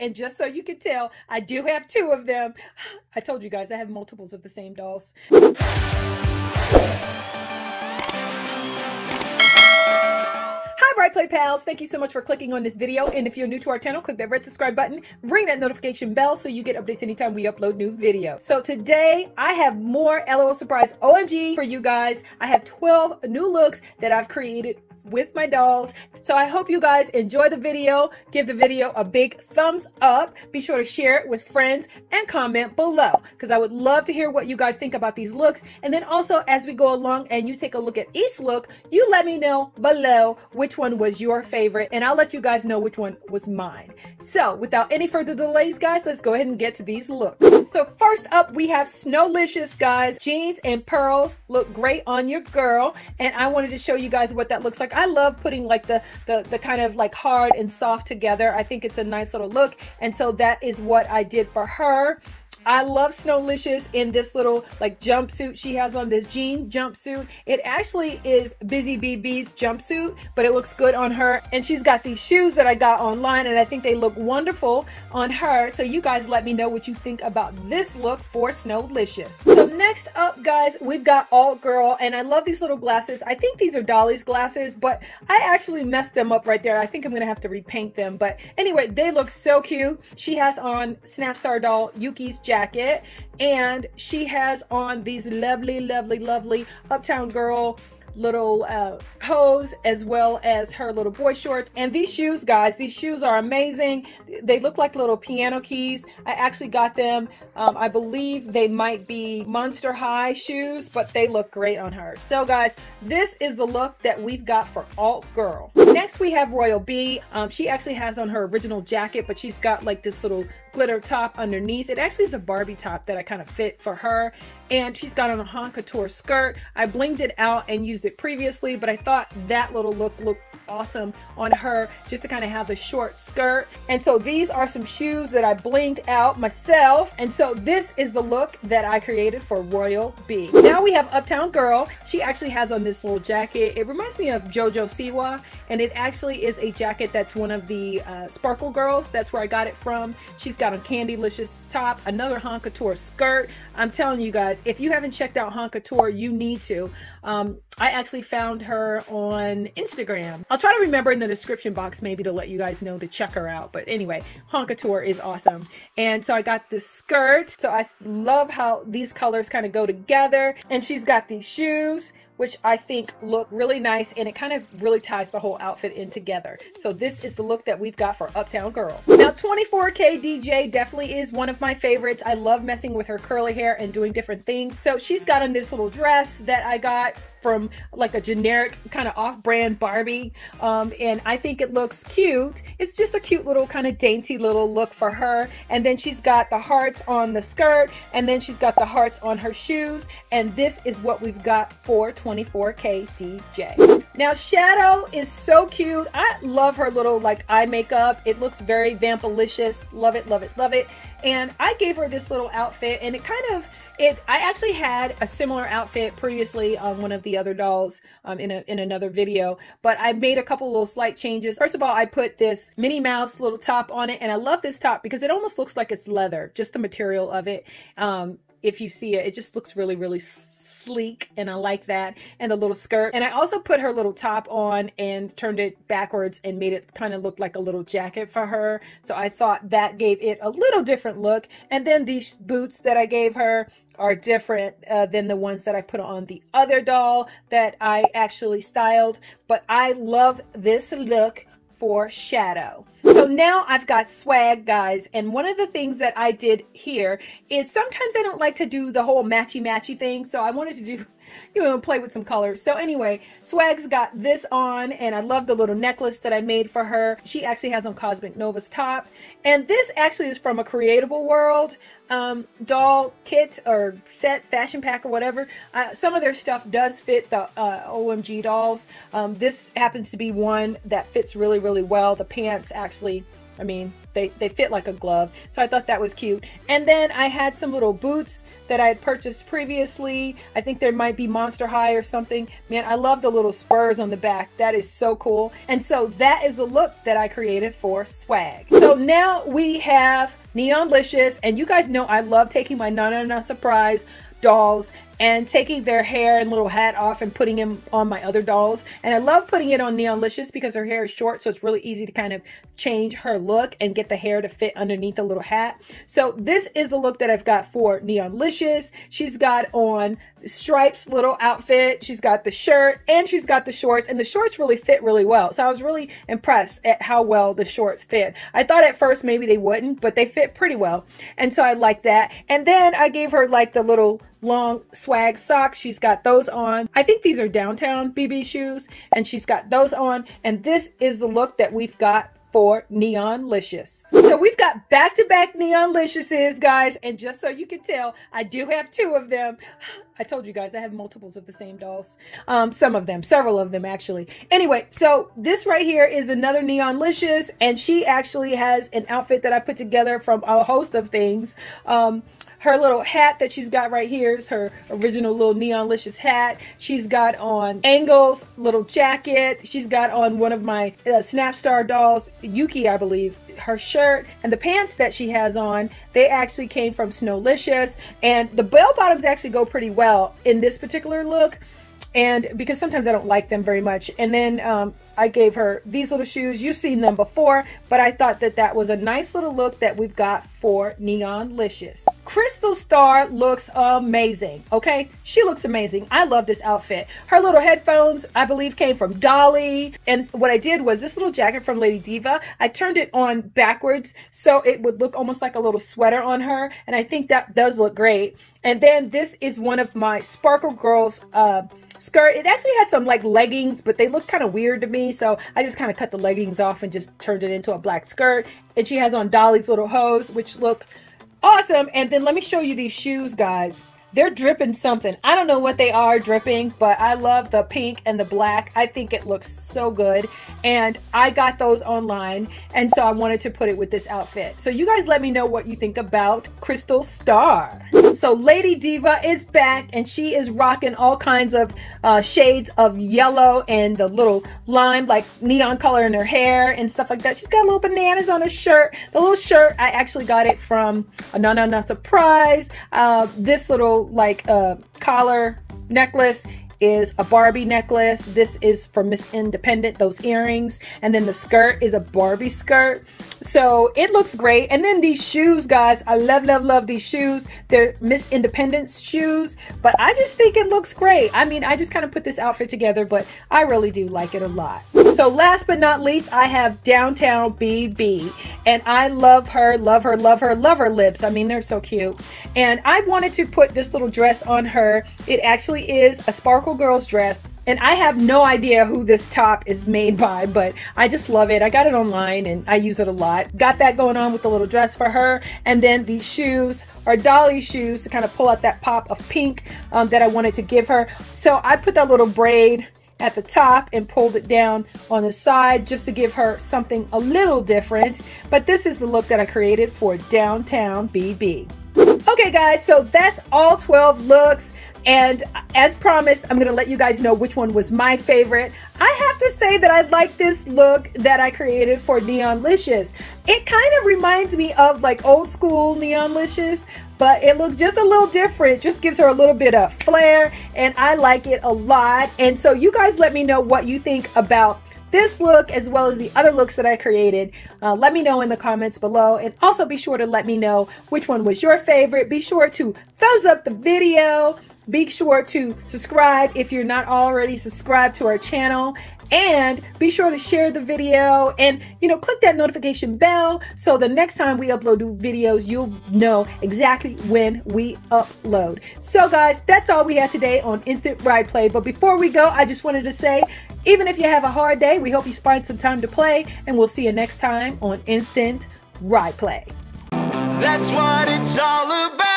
And just so you can tell, I do have two of them. I told you guys, I have multiples of the same dolls. Right Play pals, thank you so much for clicking on this video, and if you're new to our channel, click that red subscribe button, ring that notification bell so you get updates anytime we upload new videos. So today I have more LOL Surprise OMG for you guys. I have 12 new looks that I've created with my dolls, so I hope you guys enjoy the video. Give the video a big thumbs up, be sure to share it with friends, and comment below because I would love to hear what you guys think about these looks. And then also, as we go along and you take a look at each look, you let me know below which one was your favorite, and I'll let you guys know which one was mine. So without any further delays guys, let's go ahead and get to these looks. So first up we have Snowlicious guys. Jeans and pearls look great on your girl, and I wanted to show you guys what that looks like. I love putting like the kind of like hard and soft together. I think it's a nice little look, and so that is what I did for her. I love Snowlicious in this little like jumpsuit she has on, this jean jumpsuit. It actually is Busy BB's jumpsuit, but it looks good on her. And she's got these shoes that I got online, and I think they look wonderful on her. So you guys let me know what you think about this look for Snowlicious. So next up guys, we've got Alt Girl, and I love these little glasses. I think these are Dolly's glasses, but I actually messed them up right there. I think I'm gonna have to repaint them, but anyway, they look so cute. She has on Snapstar doll Yuki's jacket, and she has on these lovely Uptown Girl little hose, as well as her little boy shorts. And these shoes guys, these shoes are amazing. They look like little piano keys. I actually got them, I believe they might be Monster High shoes, but they look great on her. So guys, this is the look that we've got for Alt Girl. Next we have Royal B. She actually has on her original jacket, but she's got like this little glitter top underneath. It actually is a Barbie top that I kind of fit for her, and she's got on a Haunt Couture skirt. I blinged it out and used it previously, but I thought that little look looked awesome on her, just to kind of have the short skirt. And so these are some shoes that I blinged out myself, and so this is the look that I created for Royal B. Now we have Uptown Girl. She actually has on this little jacket. It reminds me of JoJo Siwa, and it actually is a jacket that's one of the Sparkle Girls. That's where I got it from. She's got a Candylicious top, another Haunt Couture skirt. I'm telling you guys, if you haven't checked out Haunt Couture, you need to. I actually found her on Instagram. I'll try to remember in the description box maybe to let you guys know to check her out, but anyway, Haunt Couture is awesome. And so I got this skirt, so I love how these colors kind of go together. And she's got these shoes, which I think look really nice, and it kind of really ties the whole outfit in together. So this is the look that we've got for Uptown Girl. Now 24K DJ definitely is one of my favorites. I love messing with her curly hair and doing different things. So she's got on this little dress that I got from like a generic kind of off-brand Barbie, and I think it looks cute. It's just a cute little kind of dainty little look for her. And then she's got the hearts on the skirt, and then she's got the hearts on her shoes, and this is what we've got for 24K DJ. Now Shadow is so cute. I love her little like eye makeup. It looks very vampalicious. Love it, love it, love it. And I gave her this little outfit, and it kind of, I actually had a similar outfit previously on one of the other dolls in another video, but I made a couple little slight changes. First of all, I put this Minnie Mouse little top on it, and I love this top because it almost looks like it's leather, just the material of it. If you see it, it just looks really, really sleek, and I like that, and the little skirt. And I also put her little top on and turned it backwards and made it kind of look like a little jacket for her, so I thought that gave it a little different look. And then these boots that I gave her are different than the ones that I put on the other doll that I actually styled, but I love this look for Shadow. So now I've got Swag guys, and one of the things that I did here is sometimes I don't like to do the whole matchy thing, so I wanted to do, you know, play with some colors. So anyway, Swag's got this on, and I love the little necklace that I made for her. She actually has on Cosmic Nova's top, and this actually is from a Creatable World doll kit or set, fashion pack, or whatever. Some of their stuff does fit the OMG dolls. This happens to be one that fits really well. The pants actually I mean, they fit like a glove. So I thought that was cute. And then I had some little boots that I had purchased previously. I think there might be Monster High or something. Man, I love the little spurs on the back. That is so cool. And so that is the look that I created for Swag. So now we have Neonlicious. And you guys know I love taking my Na Na Na Surprise dolls and taking their hair and little hat off and putting them on my other dolls. And I love putting it on Neonlicious because her hair is short, so it's really easy to kind of change her look and get the hair to fit underneath the little hat. So this is the look that I've got for Neonlicious. She's got on Stripes little outfit, she's got the shirt, and she's got the shorts, and the shorts really fit really well. So I was really impressed at how well the shorts fit. I thought at first maybe they wouldn't, but they fit pretty well. And so I like that. And then I gave her like the little long Swag socks. She's got those on. I think these are Downtown BB shoes, and she's got those on. And this is the look that we've got for Neonlicious. So we've got back-to-back Neonliciouses, guys, and just so you can tell, I do have two of them. I told you guys I have multiples of the same dolls. Some of them, several of them actually. Anyway, so this right here is another Neonlicious, and she actually has an outfit that I put together from a host of things. Her little hat that she's got right here is her original little Neonlicious hat. She's got on Angel's little jacket. She's got on one of my Snapstar dolls, Yuki, I believe. Her shirt and the pants that she has on, they actually came from Snowlicious. And the bell bottoms actually go pretty well in this particular look, and because sometimes I don't like them very much. And then I gave her these little shoes. You've seen them before, but I thought that that was a nice little look that we've got for Neonlicious. Crystal Star looks amazing, okay? She looks amazing. I love this outfit. Her little headphones, I believe, came from Dolly. And what I did was this little jacket from Lady Diva, I turned it on backwards so it would look almost like a little sweater on her, and I think that does look great. And then this is one of my Sparkle Girls skirt. It actually had some like leggings, but they looked kind of weird to me, so I just kind of cut the leggings off and just turned it into a black skirt. And she has on Dolly's little hose, which look awesome. And then let me show you these shoes, guys. They're dripping something. I don't know what they are dripping, but I love the pink and the black. I think it looks so good. And I got those online, and so I wanted to put it with this outfit. So you guys let me know what you think about Crystal Star. So Lady Diva is back, and she is rocking all kinds of shades of yellow and the little lime, like neon color in her hair and stuff like that. She's got little bananas on her shirt. The little shirt, I actually got it from a Na Na Na Surprise. This little like collar necklace is a Barbie necklace. This is from Miss Independent, those earrings. And then the skirt is a Barbie skirt. So it looks great. And then these shoes, guys, I love, love, love these shoes. They're Miss Independent shoes, but I just think it looks great. I mean, I just kind of put this outfit together, but I really do like it a lot. So last but not least, I have Downtown BB, and I love her, love her, love her, love her lips. I mean, they're so cute. And I wanted to put this little dress on her. It actually is a Sparkle Girls dress. And I have no idea who this top is made by, but I just love it. I got it online and I use it a lot. Got that going on with the little dress for her. And then these shoes are Dolly shoes to kind of pull out that pop of pink that I wanted to give her. So I put that little braid at the top and pulled it down on the side just to give her something a little different. But this is the look that I created for Downtown BB. Okay guys, so that's all 12 looks. And as promised, I'm gonna let you guys know which one was my favorite. I have to say that I like this look that I created for Neonlicious. It kind of reminds me of like old school Neonlicious, but it looks just a little different. Just gives her a little bit of flair, and I like it a lot. And so you guys let me know what you think about this look as well as the other looks that I created. Let me know in the comments below, and also be sure to let me know which one was your favorite. Be sure to thumbs up the video. Be sure to subscribe if you're not already subscribed to our channel, and be sure to share the video, and you know, click that notification bell so the next time we upload new videos you'll know exactly when we upload. So guys, that's all we had today on Instant Ry Play. But before we go, I just wanted to say, even if you have a hard day, we hope you find some time to play, and we'll see you next time on Instant Ry Play. That's what it's all about.